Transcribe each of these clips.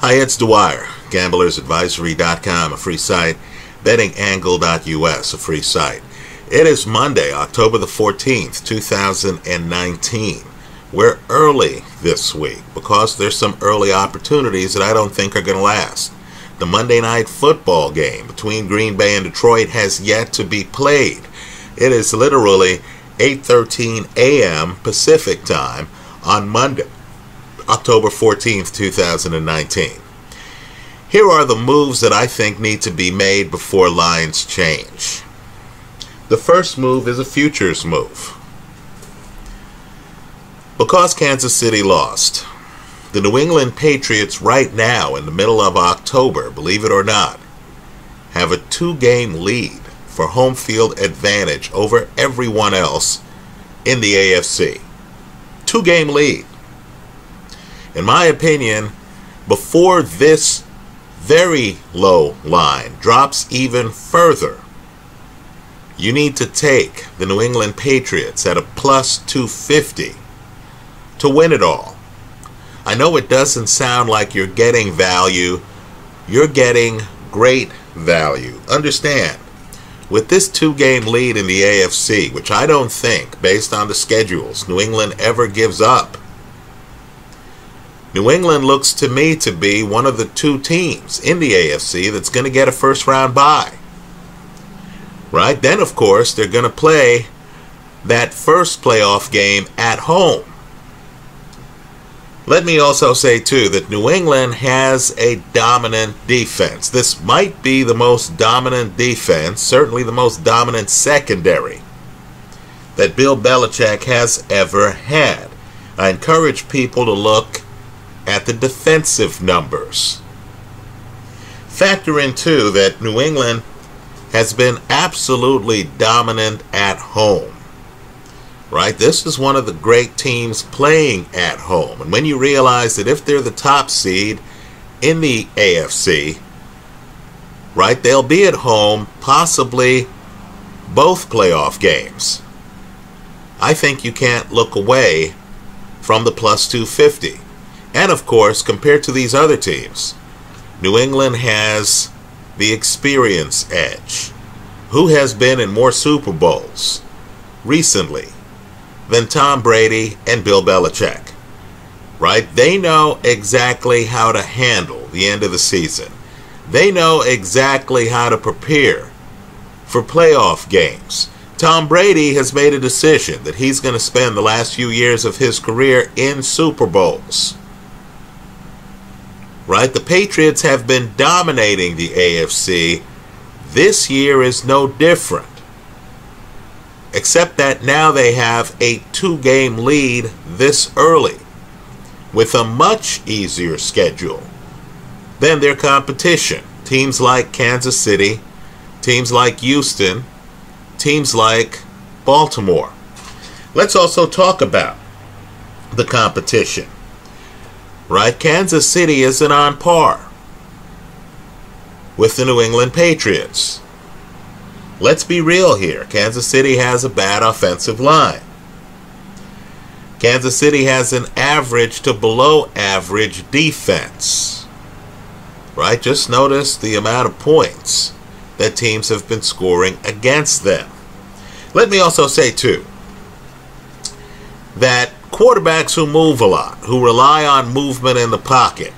Hi, it's Dwyer, GamblersAdvisory.com, a free site, BettingAngle.us, a free site. It is Monday, October the 14th, 2019. We're early this week because there's some early opportunities that I don't think are going to last. The Monday night football game between Green Bay and Detroit has yet to be played. It is literally 8:13 a.m. Pacific time on Monday, October 14th, 2019. Here are the moves that I think need to be made before lines change. The first move is a futures move. Because Kansas City lost, the New England Patriots right now in the middle of October, believe it or not, have a two-game lead for home field advantage over everyone else in the AFC. Two-game lead. In my opinion, before this very low line drops even further, you need to take the New England Patriots at a plus 250 to win it all. I know it doesn't sound like you're getting value. You're getting great value. Understand, with this two-game lead in the AFC, which I don't think, based on the schedules, New England ever gives up, New England looks to me to be one of the two teams in the AFC that's going to get a first-round bye. Right? Then, of course, they're going to play that first playoff game at home. Let me also say, too, that New England has a dominant defense. This might be the most dominant defense, certainly the most dominant secondary that Bill Belichick has ever had. I encourage people to look at the defensive numbers. Factor in, too, that New England has been absolutely dominant at home. Right? This is one of the great teams playing at home. And when you realize that if they're the top seed in the AFC, right, they'll be at home possibly both playoff games, I think you can't look away from the plus 250. And, of course, compared to these other teams, New England has the experience edge. Who has been in more Super Bowls recently than Tom Brady and Bill Belichick? Right? They know exactly how to handle the end of the season. They know exactly how to prepare for playoff games. Tom Brady has made a decision that he's going to spend the last few years of his career in Super Bowls. Right? The Patriots have been dominating the AFC. This year is no different, except that now they have a two-game lead this early with a much easier schedule than their competition. Teams like Kansas City, teams like Houston, teams like Baltimore. Let's also talk about the competition. Right, Kansas City isn't on par with the New England Patriots. Let's be real here. Kansas City has a bad offensive line. Kansas City has an average to below average defense. Right? Just notice the amount of points that teams have been scoring against them. Let me also say, too, that quarterbacks who move a lot, who rely on movement in the pocket,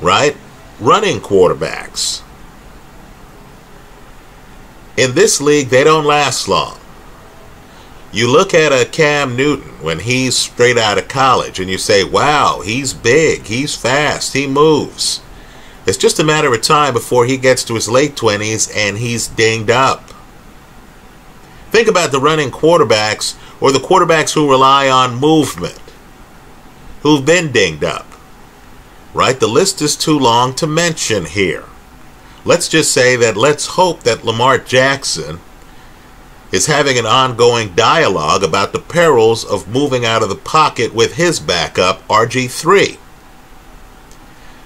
right? Running quarterbacks. In this league, they don't last long. You look at a Cam Newton when he's straight out of college and you say, wow, he's big, he's fast, he moves. It's just a matter of time before he gets to his late 20s and he's dinged up. Think about the running quarterbacks or the quarterbacks who rely on movement, who've been dinged up, right? The list is too long to mention here. Let's just say that let's hope that Lamar Jackson is having an ongoing dialogue about the perils of moving out of the pocket with his backup, RG3.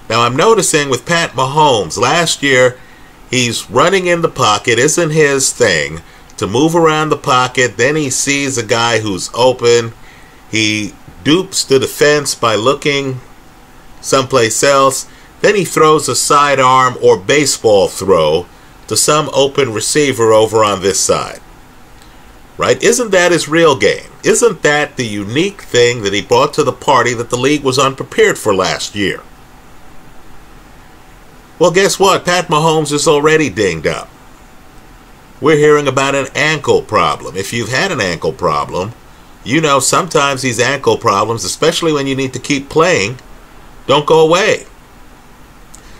Now, I'm noticing with Pat Mahomes, last year, he's running in the pocket, isn't his thing, to move around the pocket. Then he sees a guy who's open. He dupes the defense by looking someplace else. Then he throws a sidearm or baseball throw to some open receiver over on this side. Right? Isn't that his real game? Isn't that the unique thing that he brought to the party that the league was unprepared for last year? Well, guess what? Pat Mahomes is already dinged up. We're hearing about an ankle problem. If you've had an ankle problem, you know sometimes these ankle problems, especially when you need to keep playing, don't go away.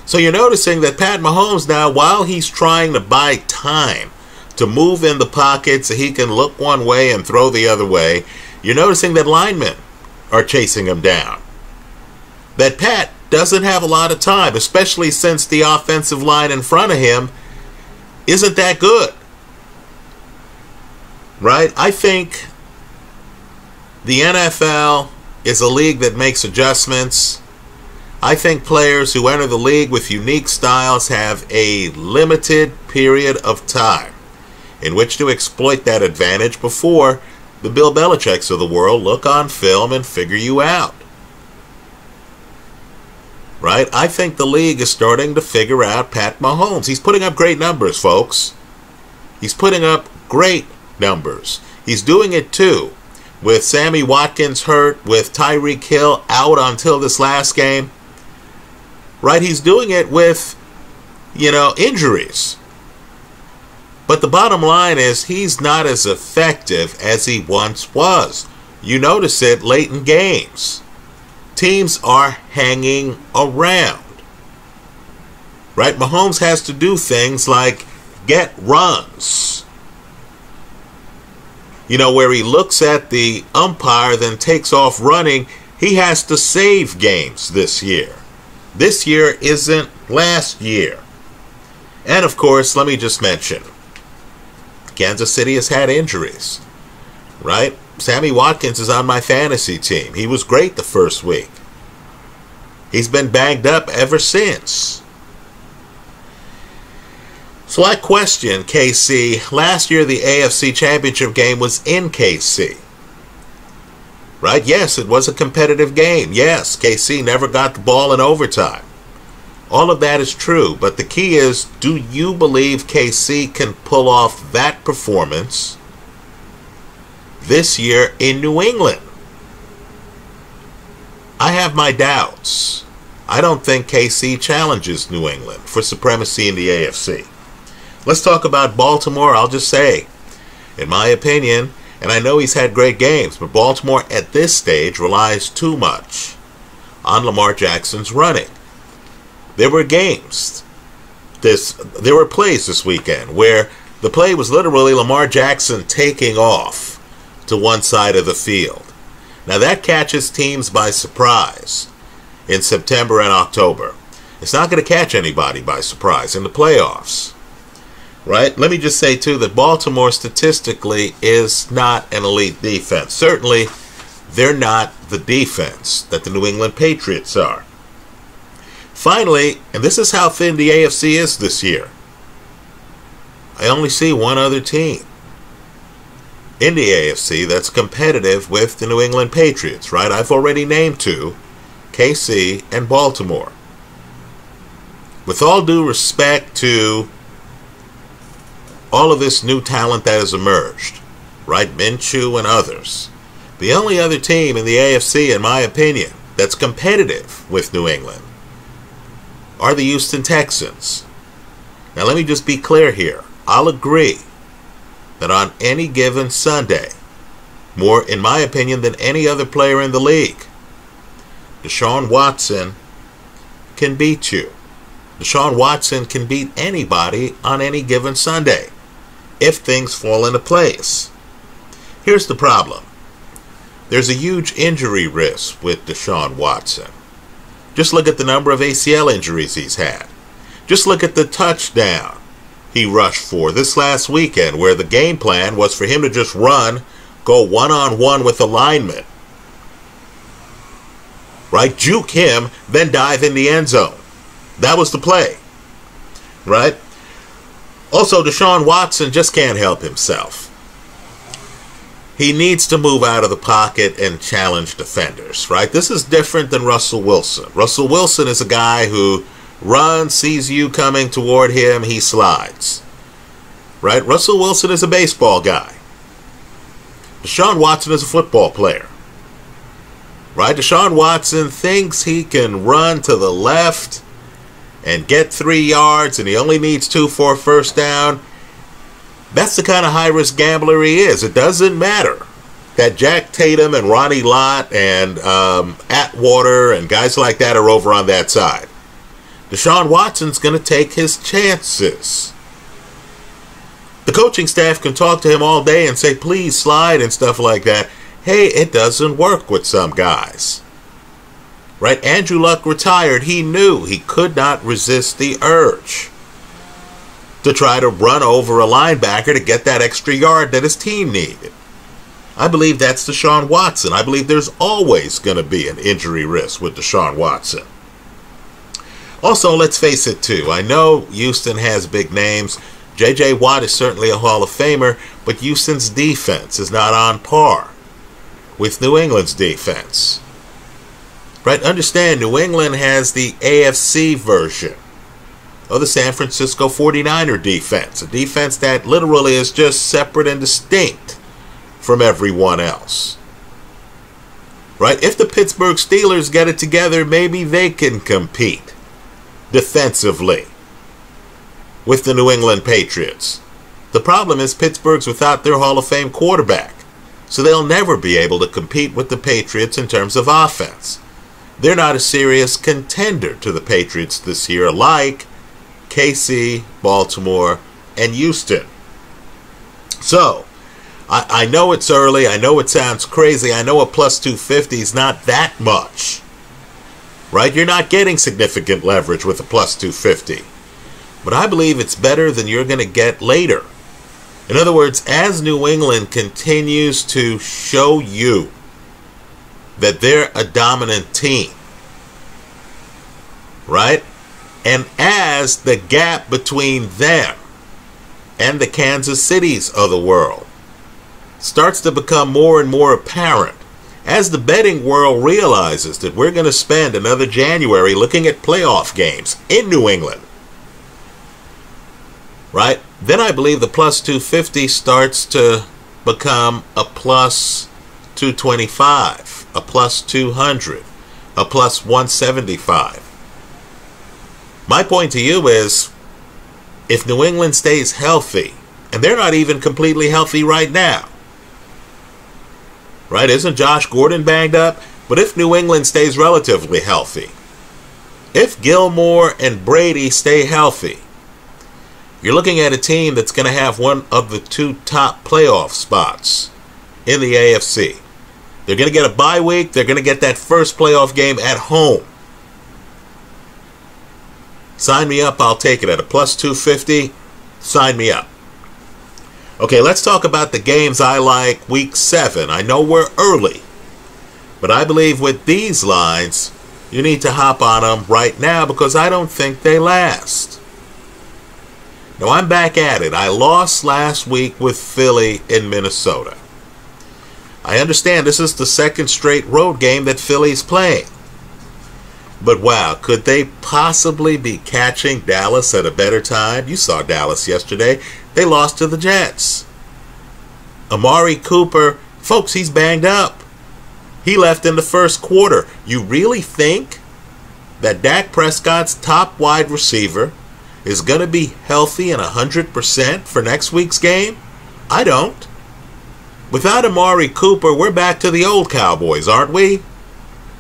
So you're noticing that Pat Mahomes now, while he's trying to buy time to move in the pocket so he can look one way and throw the other way, you're noticing that linemen are chasing him down. That Pat doesn't have a lot of time, especially since the offensive line in front of him isn't that good. Right? I think the NFL is a league that makes adjustments. I think players who enter the league with unique styles have a limited period of time in which to exploit that advantage before the Bill Belichicks of the world look on film and figure you out. Right? I think the league is starting to figure out Pat Mahomes. He's putting up great numbers, folks. He's putting up great numbers. He's doing it, too, with Sammy Watkins hurt, with Tyreek Hill out until this last game. Right? He's doing it with, injuries. But the bottom line is he's not as effective as he once was. You notice it late in games. Teams are hanging around, right? Mahomes has to do things like get runs, where he looks at the umpire, then takes off running. He has to save games this year. This year isn't last year. And, of course, let me just mention, Kansas City has had injuries, right? Sammy Watkins is on my fantasy team. He was great the first week. He's been banged up ever since. So I question KC. Last year, the AFC Championship game was in KC. Right? Yes, it was a competitive game. Yes, KC never got the ball in overtime. All of that is true, but the key is, do you believe KC can pull off that performance this year in New England? I have my doubts. I don't think KC challenges New England for supremacy in the AFC. Let's talk about Baltimore. I'll just say, in my opinion, and I know he's had great games, but Baltimore at this stage relies too much on Lamar Jackson's running. There were plays this weekend where the play was literally Lamar Jackson taking off to one side of the field. Now that catches teams by surprise in September and October. It's not going to catch anybody by surprise in the playoffs. Right? Let me just say, too, that Baltimore statistically is not an elite defense. Certainly, they're not the defense that the New England Patriots are. Finally, and this is how thin the AFC is this year, I only see one other team in the AFC that's competitive with the New England Patriots, right? I've already named two, KC and Baltimore. With all due respect to all of this new talent that has emerged, right? Minshew and others. The only other team in the AFC, in my opinion, that's competitive with New England are the Houston Texans. Now let me just be clear here. I'll agree that on any given Sunday, more, in my opinion, than any other player in the league, Deshaun Watson can beat you. Deshaun Watson can beat anybody on any given Sunday if things fall into place. Here's the problem. There's a huge injury risk with Deshaun Watson. Just look at the number of ACL injuries he's had. Just look at the touchdown he rushed for this last weekend, where the game plan was for him to just run, go one-on-one with the lineman, right? Juke him, then dive in the end zone. That was the play, right? Also, Deshaun Watson just can't help himself. he needs to move out of the pocket and challenge defenders, right? This is different than Russell Wilson. Russell Wilson is a guy who runs, sees you coming toward him, he slides, right? Russell Wilson is a baseball guy. Deshaun Watson is a football player, right? Deshaun Watson thinks he can run to the left and get 3 yards, and he only needs 2 for a first down. That's the kind of high-risk gambler he is. It doesn't matter that Jack Tatum and Ronnie Lott and Atwater and guys like that are over on that side. Deshaun Watson's going to take his chances. The coaching staff can talk to him all day and say, please slide and stuff like that. Hey, it doesn't work with some guys. Right? Andrew Luck retired. He knew he could not resist the urge to try to run over a linebacker to get that extra yard that his team needed. I believe that's Deshaun Watson. I believe there's always going to be an injury risk with Deshaun Watson. Also, let's face it too, I know Houston has big names. J.J. Watt is certainly a Hall of Famer, but Houston's defense is not on par with New England's defense. Right? Understand, New England has the AFC version of the San Francisco 49er defense, a defense that literally is just separate and distinct from everyone else. Right? If the Pittsburgh Steelers get it together, maybe they can compete defensively with the New England Patriots. The problem is Pittsburgh's without their Hall of Fame quarterback, so they'll never be able to compete with the Patriots in terms of offense. They're not a serious contender to the Patriots this year, like KC, Baltimore, and Houston. So, I know it's early. I know it sounds crazy. I know a plus 250 is not that much, right? You're not getting significant leverage with a plus 250. But I believe it's better than you're going to get later. In other words, as New England continues to show you that they're a dominant team, right? And as the gap between them and the Kansas Cities of the world starts to become more and more apparent, as the betting world realizes that we're going to spend another January looking at playoff games in New England, right? Then I believe the plus 250 starts to become a plus 225, a plus 200, a plus 175. My point to you is, if New England stays healthy, and they're not even completely healthy right now, right? Isn't Josh Gordon banged up? But if New England stays relatively healthy, if Gilmore and Brady stay healthy, you're looking at a team that's going to have one of the 2 top playoff spots in the AFC. They're going to get a bye week. They're going to get that first playoff game at home. Sign me up, I'll take it at a plus 250. Sign me up. Okay, let's talk about the games I like week 7. I know we're early, but I believe with these lines, you need to hop on them right now because I don't think they last. Now I'm back at it. I lost last week with Philly in Minnesota. I understand this is the 2nd straight road game that Philly's playing. But wow, could they possibly be catching Dallas at a better time? You saw Dallas yesterday. They lost to the Jets. Amari Cooper, folks, he's banged up. He left in the 1st quarter. You really think that Dak Prescott's top wide receiver is going to be healthy and 100% for next week's game? I don't. Without Amari Cooper, we're back to the old Cowboys, aren't we?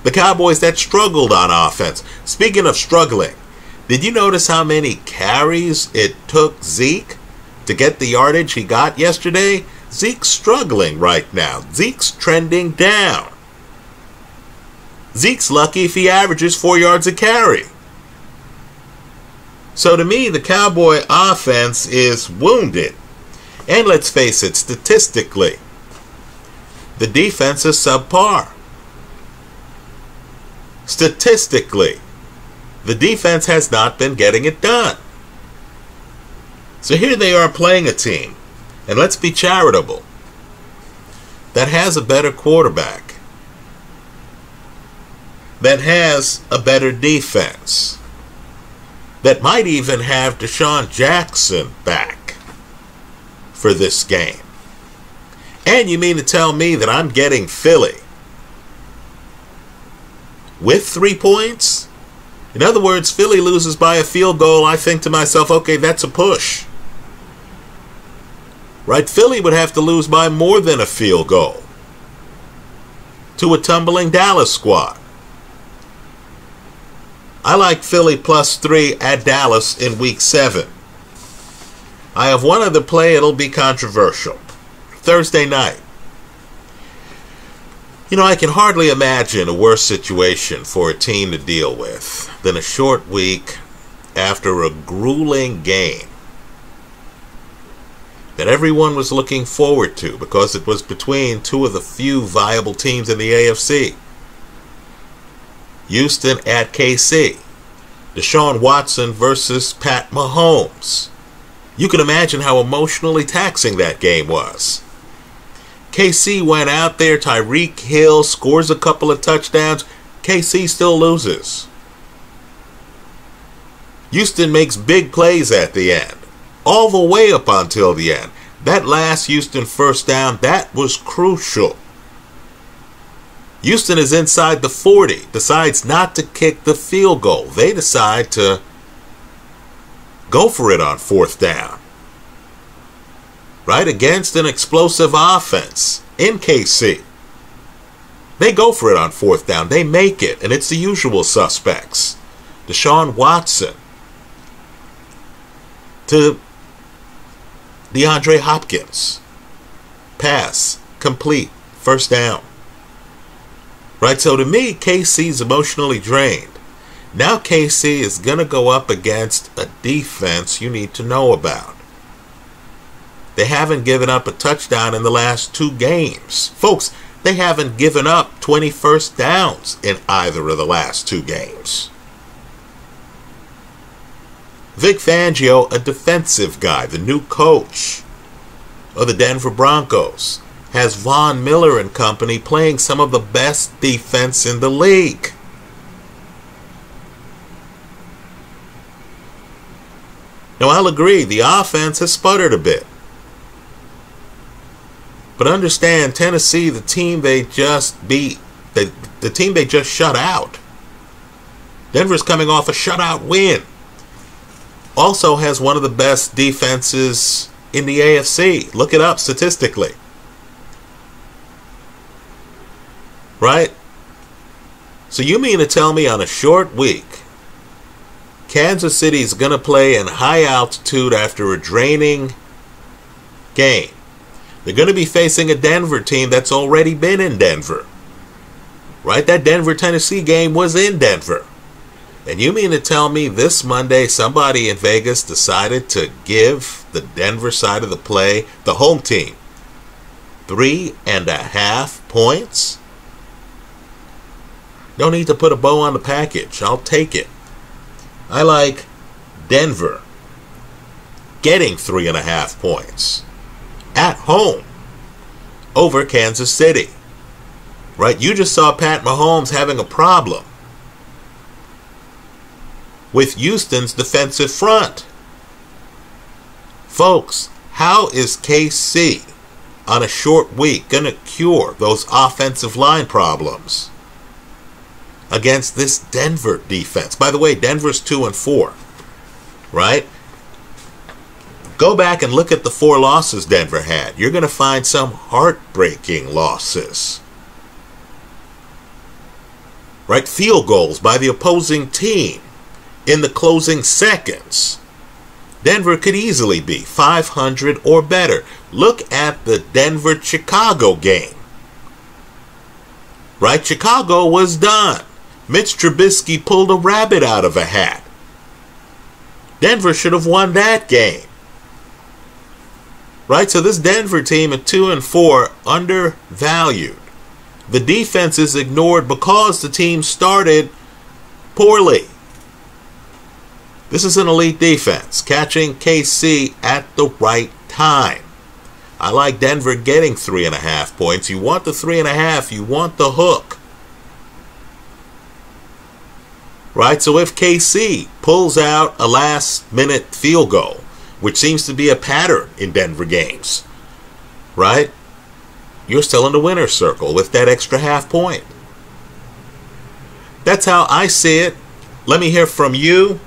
The Cowboys that struggled on offense. Speaking of struggling, did you notice how many carries it took Zeke to get the yardage he got yesterday? Zeke's struggling right now. Zeke's trending down. Zeke's lucky if he averages 4 yards a carry. So to me, the Cowboy offense is wounded. And let's face it, statistically, the defense is subpar. Statistically, the defense has not been getting it done. So here they are playing a team, and let's be charitable. that has a better quarterback, that has a better defense, that might even have DeSean Jackson back for this game. And you mean to tell me that I'm getting Philly with 3 points? In other words, Philly loses by a field goal. I think to myself, okay, that's a push. Right? Philly would have to lose by more than a field goal to a tumbling Dallas squad. I like Philly +3 at Dallas in Week 7. I have one other play. It'll be controversial. Thursday night. You know, I can hardly imagine a worse situation for a team to deal with than a short week after a grueling game that everyone was looking forward to because it was between two of the few viable teams in the AFC. Houston at KC. Deshaun Watson versus Pat Mahomes. You can imagine how emotionally taxing that game was. KC went out there, Tyreek Hill scores a couple of touchdowns, KC still loses. Houston makes big plays at the end, all the way up until the end. That last Houston first down, that was crucial. Houston is inside the 40, decides not to kick the field goal. They decide to go for it on 4th down. Right? Against an explosive offense in KC. They go for it on 4th down. They make it, and it's the usual suspects. Deshaun Watson to DeAndre Hopkins. Pass. Complete. 1st down. Right, so to me, KC's emotionally drained. Now KC is going to go up against a defense you need to know about. They haven't given up a touchdown in the last 2 games. Folks, they haven't given up 20 first downs in either of the last 2 games. Vic Fangio, a defensive guy, the new coach of the Denver Broncos, has Von Miller and company playing some of the best defense in the league. Now, I'll agree, the offense has sputtered a bit. But understand, Tennessee, the team they just beat, the team they just shut out, Denver's coming off a shutout win, also has one of the best defenses in the AFC. Look it up statistically. Right? So you mean to tell me on a short week, Kansas City's going to play in high altitude after a draining game. They're going to be facing a Denver team that's already been in Denver. Right? That Denver-Tennessee game was in Denver. And you mean to tell me this Monday somebody in Vegas decided to give the Denver side of the play, the home team, 3.5 points? No need to put a bow on the package. I'll take it. I like Denver getting 3.5 points at home over Kansas City. Right? You just saw Pat Mahomes having a problem with Houston's defensive front. Folks, how is KC on a short week going to cure those offensive line problems against this Denver defense? By the way, Denver's 2-4, right? Go back and look at the 4 losses Denver had. You're going to find some heartbreaking losses. Right? Field goals by the opposing team in the closing seconds. Denver could easily be .500 or better. Look at the Denver-Chicago game. Right? Chicago was done. Mitch Trubisky pulled a rabbit out of a hat. Denver should have won that game. Right? So this Denver team at 2-4, undervalued. The defense is ignored because the team started poorly. This is an elite defense, catching KC at the right time. I like Denver getting 3.5 points. You want the 3.5. You want the hook. Right? So if KC pulls out a last-minute field goal, which seems to be a pattern in Denver games, right, you're still in the winner's circle with that extra half point. That's how I see it. Let me hear from you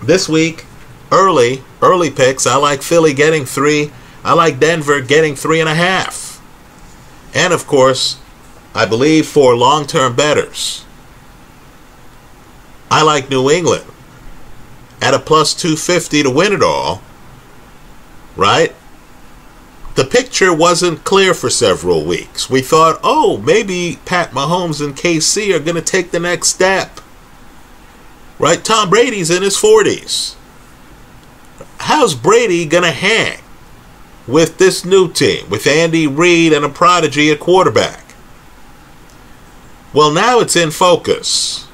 this week. Early picks. I like Philly getting 3. I like Denver getting 3.5. And, of course, I believe for long-term bettors, I like New England at a +250 to win it all, right? The picture wasn't clear for several weeks. We thought, oh, maybe Pat Mahomes and KC are going to take the next step, right? Tom Brady's in his 40s. How's Brady going to hang with this new team, with Andy Reid and a prodigy at quarterback? Well, now it's in focus.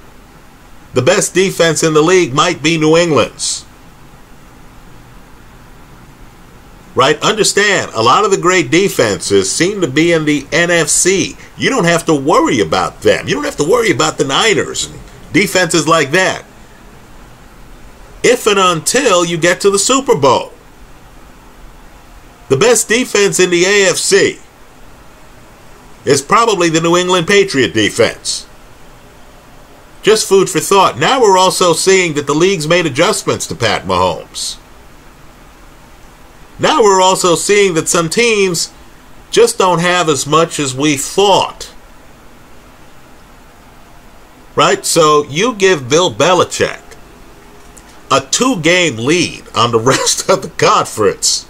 The best defense in the league might be New England's. Right? Understand, a lot of the great defenses seem to be in the NFC. You don't have to worry about them. You don't have to worry about the Niners and defenses like that, if and until you get to the Super Bowl. The best defense in the AFC is probably the New England Patriot defense. Just food for thought. Now we're also seeing that the league's made adjustments to Pat Mahomes. Now we're also seeing that some teams just don't have as much as we thought. Right? So you give Bill Belichick a 2-game lead on the rest of the conference,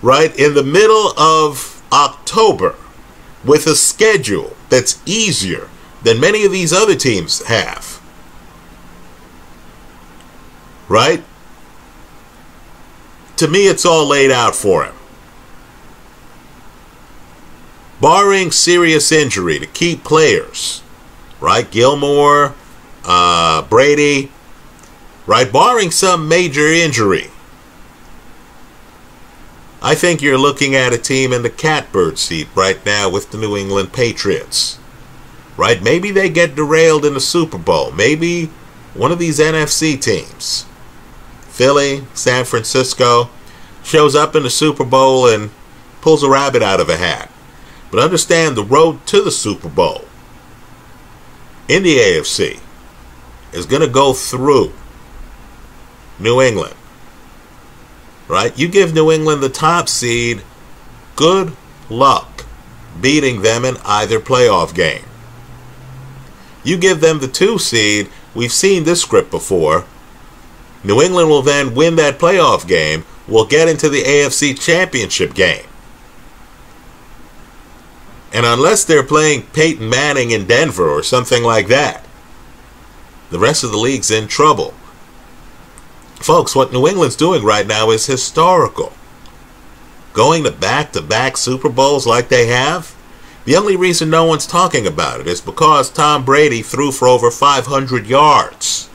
right, in the middle of October, with a schedule that's easier than many of these other teams have, right? To me, it's all laid out for him. Barring serious injury to key players, right, Gilmore, Brady, right, barring some major injury, I think you're looking at a team in the catbird seat right now with the New England Patriots, right? Maybe they get derailed in the Super Bowl. Maybe one of these NFC teams, Philly, San Francisco, shows up in the Super Bowl and pulls a rabbit out of a hat. But understand, the road to the Super Bowl in the AFC is going to go through New England, right? You give New England the top seed, good luck beating them in either playoff game. You give them the 2 seed, we've seen this script before. New England will then win that playoff game, will get into the AFC Championship game. And unless they're playing Peyton Manning in Denver or something like that, the rest of the league's in trouble. Folks, what New England's doing right now is historical. Going to back-to-back Super Bowls like they have, the only reason no one's talking about it is because Tom Brady threw for over 500 yards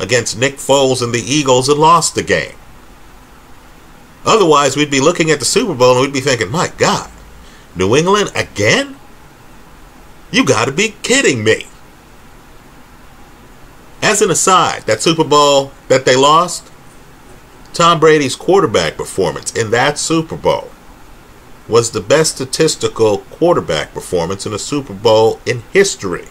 against Nick Foles and the Eagles and lost the game. Otherwise, we'd be looking at the Super Bowl and we'd be thinking, my God, New England again? You got to be kidding me. As an aside, that Super Bowl that they lost, Tom Brady's quarterback performance in that Super Bowl was the best statistical quarterback performance in a Super Bowl in history.